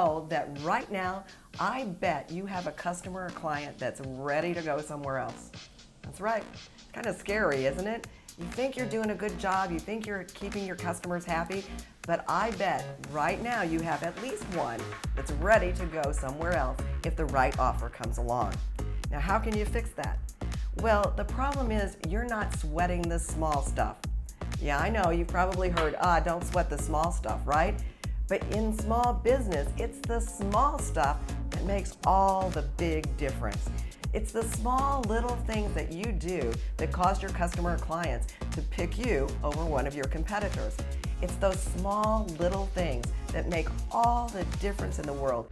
know that right now, I bet you have a customer or client that's ready to go somewhere else. That's right. It's kind of scary, isn't it? You think you're doing a good job, you think you're keeping your customers happy, but I bet right now you have at least one that's ready to go somewhere else if the right offer comes along. Now, how can you fix that? Well, the problem is you're not sweating the small stuff. Yeah, I know, you've probably heard, don't sweat the small stuff, right? But in small business, it's the small stuff that makes all the big difference. It's the small little things that you do that cause your customer or clients to pick you over one of your competitors. It's those small little things that make all the difference in the world.